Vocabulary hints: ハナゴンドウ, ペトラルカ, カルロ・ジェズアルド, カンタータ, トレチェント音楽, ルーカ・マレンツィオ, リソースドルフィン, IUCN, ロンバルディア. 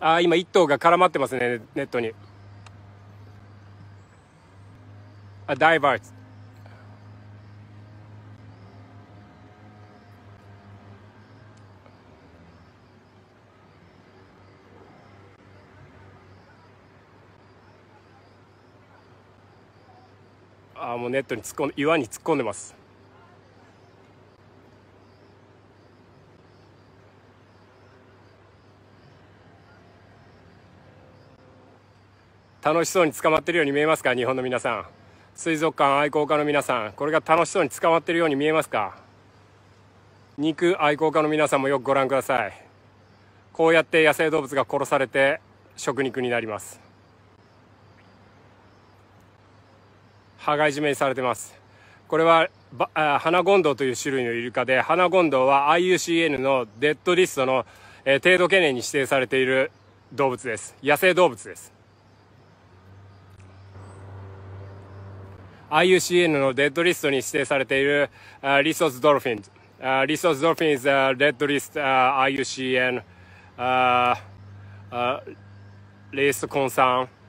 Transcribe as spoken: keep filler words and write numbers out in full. ああ、今いっ頭が絡まってますね、ネットに。あ、ダイバーツ。ああ、もうネットに突っ込んで、岩に突っ込んでます。楽しそうに捕まってるように見えますか、日本の皆さん。水族館愛好家の皆さん、これが楽しそうに捕まってるように見えますか。肉愛好家の皆さんもよくご覧ください。こうやって野生動物が殺されて食肉になります。羽交い締めにされてます。これはハナゴンドウという種類のイルカで、ハナゴンドウは アイユーシーエヌ のデッドリストの、えー、程度懸念に指定されている動物です。野生動物です。アイユーシーエヌ のデッドリストに指定されているリソースドルフィン、リソースドルフィンズデッドリスト アイユーシーエヌ リストコンサーン。